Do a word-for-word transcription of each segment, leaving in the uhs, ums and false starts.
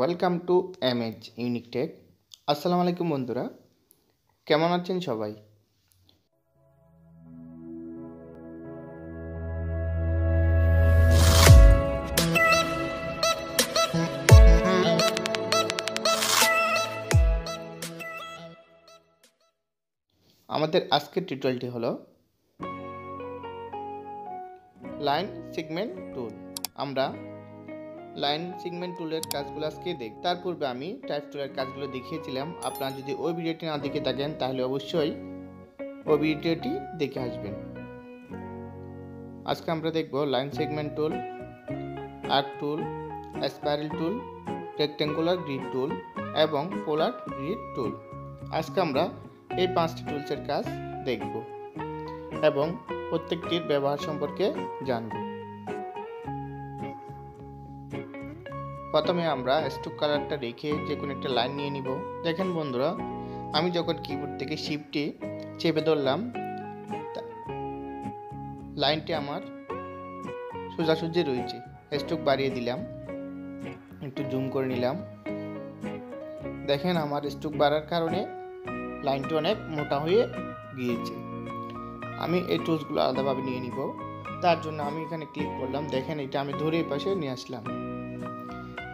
Welcome to MH unique tech. अस्सलाम वालेकुम बंधुरा, केमन आछेन सबाई? आमादेर आजकेर टिউটোরিয়ালটি हलो लाइन सेगमेंट टूल। आमरा लाइन सेगमेंट टूलर काजगुलो आजके देख तार पूर्वे आमी टाइप टूलर काजगुलो देखिएছিলাম। আপনারা যদি ওই ভিডিওটি না দেখে থাকেন তাহলে অবশ্যই ওই ভিডিওটি দেখে আসবেন। আজকে আমরা দেখব line segment tool, arc tool, spiral tool, rectangular grid tool এবং পোলার গ্রিড টুল। আজকে আমরা এই পাঁচটি টুলসের কাজ দেখব এবং প্রত্যেকটির ব্যবহার সম্পর্কে জানব। प्रथमे आमरा स्ट्रोक कलर रेखे जेको एक लाइन निये निब। देखें बंधुरा, आमी जखन कीबोर्ड थेके शिफ्ट चेपे धरलाम लाइनटी आमार सोजासुजी रयेछे। स्ट्रोक बाड़िये दिलाम, एकटु जूम करे निलाम। देखें आमार स्ट्रोक बाड़ार कारणे लाइनटी अनेक मोटा हये गियेछे। आमी एई टुल्सगुलो आलादाभाबे निये निब, तार जोन्नो आमी एखाने क्लिक करलाम। देखें एटा आमी धरे एई पाशे निये आसलाम।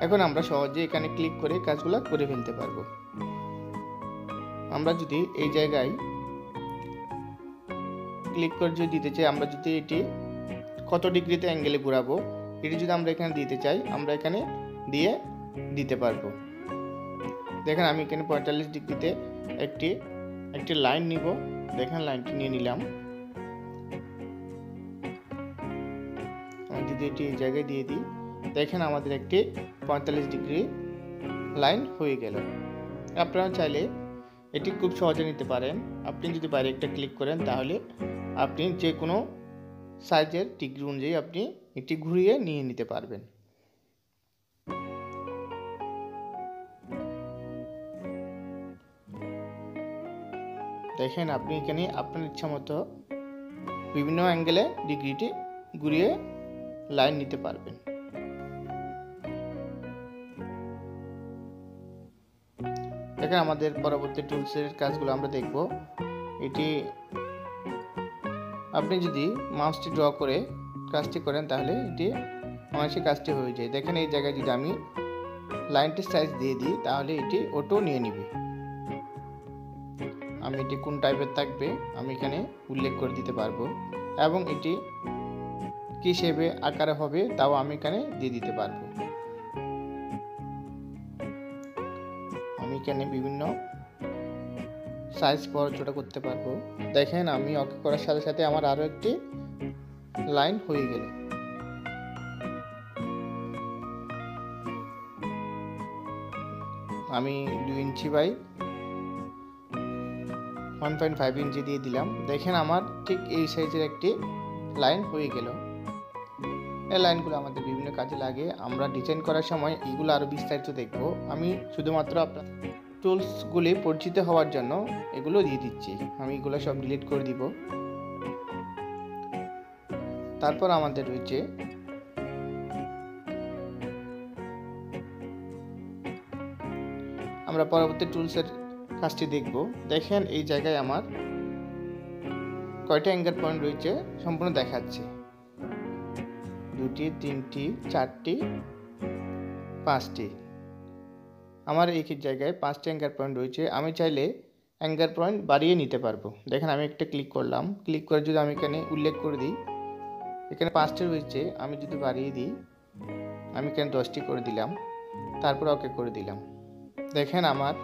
এখন আমরা সহজে এখানে ক্লিক করে কাজগুলো করে ফেলতে পারবো। আমরা যদি এই জায়গায় ক্লিক করে যদি দিতে চাই, আমরা যদি এটি কত ডিগ্রিতে অ্যাঙ্গেলে ঘোরাবো এটি যদি আমরা এখানে দিতে চাই আমরা এখানে দিয়ে দিতে পারবো। দেখেন আমি এখানে পঁয়তাল্লিশ ডিগ্রিতে একটি একটি লাইন নিব। দেখেন লাইনটি নিয়ে নিলাম। আমি যদি এটি এই জায়গায় দিয়ে দিই, देखें आमादेर एकटी पैंतालिस डिग्री लाइन हुए गेल। आपनारा चाइले एटी खूब सहजे निते पारेन। आपनि जोदि बाइरे एकटा क्लिक करेन ताहले आपनि जे कोनो साइजेर डिग्री अनुयायी आपनि एटी घुरिये निये निते पारबेन। देखें आपनि एखाने आपनार इच्छा मतो विभिन्न अंगेले डिग्रीटी घुरिये लाइन निते पारबेन। देखें आमादेर परवर्ती टुल्सर काजगुलो आमरा देखबो। एटी आपनि जदि माउसटी ड्र करे काजटी करें ताहले एटी अनायासे काजटी हये जाए। देखें एई जायगाय जदि आमि लाइनटी साइज दिये दिई ताहले एटी अटो निये निबे। आमि एटी कोन टाइपेर थाकबे आमि एखाने उल्लेख करे दिते पारबो एबं एटी कि शेपे आकारे होबे ताओ आमि एखाने दिये दिते पारबो। এখানে বিভিন্ন সাইজ বড় করতে পারবো। দেখেন আমি ওকে করার সাথে সাথে আমার আরো একটি লাইন হয়ে গেল। আমি দুই ইঞ্চি বাই এক পয়েন্ট পাঁচ ইঞ্চি দিয়ে দিলাম। দেখেন আমার ঠিক এই সাইজের একটি লাইন হয়ে গেল। এই লাইনগুলো আমাদের বিভিন্ন কাজে লাগে। আমরা ডিজাইন করার সময় এগুলো আরো বিস্তারিত দেখব। আমি শুধুমাত্র আপনার টুলসগুলি পরিচিত হওয়ার জন্য এগুলো দিয়ে দিচ্ছি। আমি এগুলো সব ডিলিট করে দিব। তারপর আমাদের রয়েছে আমরা পরবর্তী টুলসের কাজটি দেখব। দেখেন এই জায়গায় আমার কয়টা অ্যাঙ্গেল পয়েন্ট রয়েছে সম্পূর্ণ দেখাচ্ছে। দুটি, তিনটি, চারটি, পাঁচটি। আমার এই জায়গায় পাঁচটি অ্যাঙ্গার পয়েন্ট রয়েছে। আমি চাইলে অ্যাঙ্গার পয়েন্ট বাড়িয়ে নিতে পারবো। দেখেন আমি একটা ক্লিক করলাম। ক্লিক করে যদি আমি এখানে উল্লেখ করে দিই এখানে পাঁচটি রয়েছে, আমি যদি বাড়িয়ে দিই আমি এখানে দশটি করে দিলাম। তারপর ওকে করে দিলাম। দেখেন আমার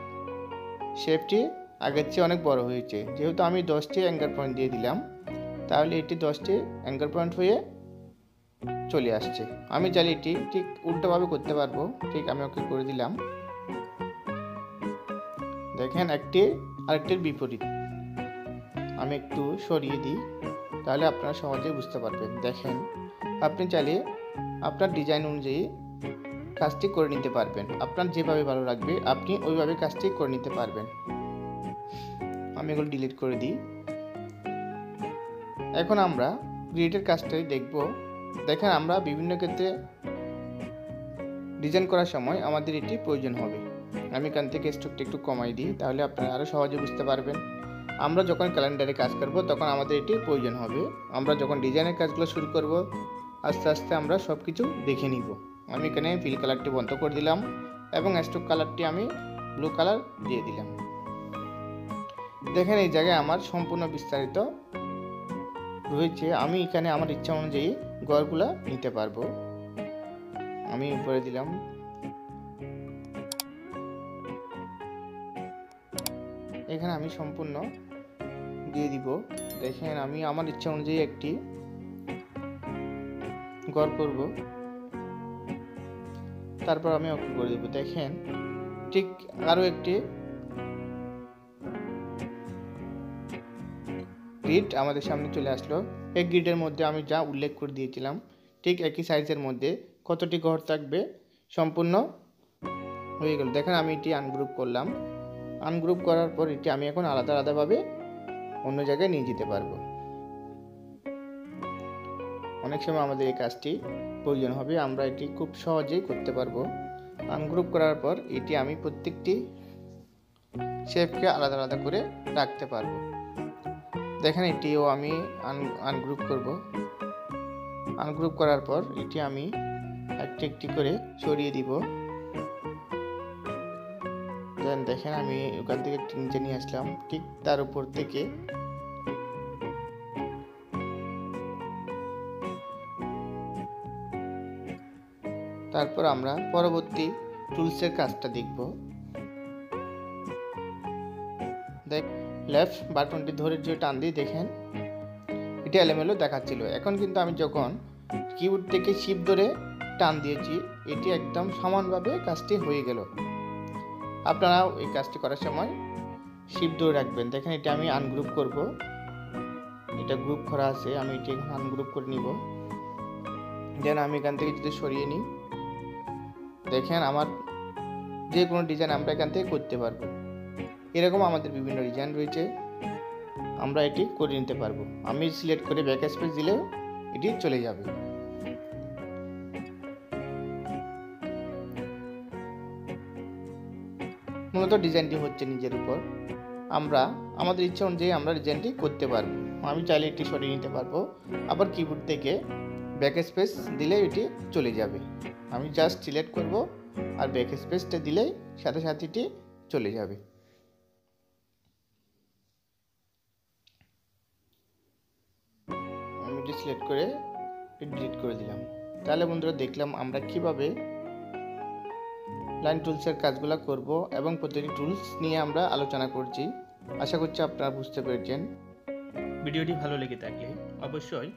শেপটি আগের চেয়ে অনেক বড় হয়েছে। যেহেতু আমি দশটি অ্যাঙ্গার পয়েন্ট দিয়ে দিলাম তাহলে এটি দশটি অ্যাঙ্গার পয়েন্ট হয়ে চলে আসছে। আমি চাইলে এটি ঠিক উল্টোভাবে করতে পারবো। ঠিক আমি ওকে করে দিলাম। দেখেন একটি আরেকটির বিপরীত। আমি একটু সরিয়ে দিই তাহলে আপনারা সহজেই বুঝতে পারবেন। দেখেন আপনি চাইলে আপনার ডিজাইন অনুযায়ী কাজটি করে নিতে পারবেন। আপনার যেভাবে ভালো লাগবে আপনি ওইভাবে কাজটি করে নিতে পারবেন। আমি এগুলো ডিলিট করে দিই। এখন আমরা গ্রিডের কাজটাই দেখবো। देखें आम्रा विभिन्न क्षेत्रे ডিজাইন করার সময় আমাদের এটি প্রয়োজন হবে। আমি এখান থেকে স্টকটি একটু কমাই দিই, তাহলে আপনারা আরও সহজে বুঝতে পারবেন। আমরা যখন ক্যালেন্ডারে কাজ করব তখন আমাদের এটি প্রয়োজন হবে। আমরা যখন ডিজাইনের কাজগুলো শুরু করব আস্তে আস্তে আমরা সব কিছু দেখে নিব। আমি এখানে ফিল কালারটি বন্ধ করে দিলাম এবং স্টক কালারটি আমি ব্লু কালার দিয়ে দিলাম। দেখেন এই জায়গায় আমার সম্পূর্ণ বিস্তারিত রয়েছে। আমি এখানে আমার ইচ্ছা অনুযায়ী ঘরগুলা নিতে পারবো। আমি উপরে দিলাম, এখানে আমি সম্পূর্ণ দিয়ে দিব। দেখেন আমি আমার ইচ্ছা অনুযায়ী একটি ঘর করব, তারপর আমি ওকে করে দেব। দেখেন ঠিক আরো একটি গ্রিড আমাদের সামনে চলে আসলো। এই গ্রিডের মধ্যে আমি যা উল্লেখ করে দিয়েছিলাম ঠিক একই সাইজের মধ্যে কতটি ঘর থাকবে সম্পূর্ণ হয়ে গেল। দেখেন আমি এটি আনগ্রুপ করলাম। আনগ্রুপ করার পর এটি আমি এখন আলাদা আলাদাভাবে অন্য জায়গায় নিয়ে যেতে পারবো। অনেক সময় আমাদের এই কাজটি প্রয়োজন হবে, আমরা এটি খুব সহজেই করতে পারবো। আনগ্রুপ করার পর এটি আমি প্রত্যেকটি শেপকে আলাদা আলাদা করে রাখতে পারবো। দেখেন এটিও আমি আনগ্রুপ করব। আনগ্রুপ করার পর এটি আমি একটি একটি করে সরিয়ে দিব। দেখেন আমি ওখান থেকে একটি নিচে নিয়ে আসলাম, ঠিক তার উপর থেকে তারপর আমরা পরবর্তী টুলসের কাজটা দেখব। দেখ লেফট বাটনটি ধরে যে টান দিয়ে দেখেন এটা এলোমেলো দেখাচ্ছিল, এখন কিন্তু আমি যখন কিবোর্ড থেকে শিফট ধরে টান দিয়েছি এটি একদম সমানভাবে কাজটি হয়ে গেল। আপনারা এই কাজটি করার সময় শিফট ধরে রাখবেন। দেখেন এটা আমি আনগ্রুপ করব, এটা গ্রুপ করা আছে, আমি এটি আনগ্রুপ করে নিব। দেন আমি এখান থেকে যদি সরিয়ে নিই দেখেন আমার যে কোনো ডিজাইন আমরা এখান থেকে করতে পারবো। এরকম আমাদের বিভিন্ন ডিজাইন রয়েছে, আমরা এটি করে নিতে পারবো। আমি সিলেক্ট করে ব্যাক স্পেস দিলেও এটি চলে যাবে। মূলত ডিজাইনটি হচ্ছে নিজের উপর, আমরা আমাদের ইচ্ছা অনুযায়ী আমরা ডিজাইনটি করতে পারবো। আমি চাইলে এটি সরিয়ে নিতে পারবো, আবার কিবোর্ড থেকে ব্যাক স্পেস দিলে এটি চলে যাবে। আমি জাস্ট সিলেক্ট করব আর ব্যাক স্পেসটা দিলেই সাথে সাথে এটি চলে যাবে। আমি এটি সিলেক্ট করে ডিলিট করে দিলাম। তাহলে বন্ধুরা দেখলাম আমরা কিভাবে লাইন টুলসের কাজগুলো করব এবং প্রতিটি টুলস নিয়ে আমরা আলোচনা করছি। আশা করছি আপনারা বুঝতে পেরেছেন। ভিডিওটি ভালো লেগে থাকলে অবশ্যই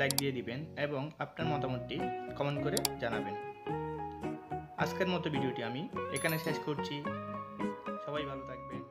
লাইক দিয়ে দিবেন এবং আপনার মতামতটি কমেন্ট করে জানাবেন। আজকের মতো ভিডিওটি আমি এখানে শেষ করছি। সবাই ভালো থাকবেন।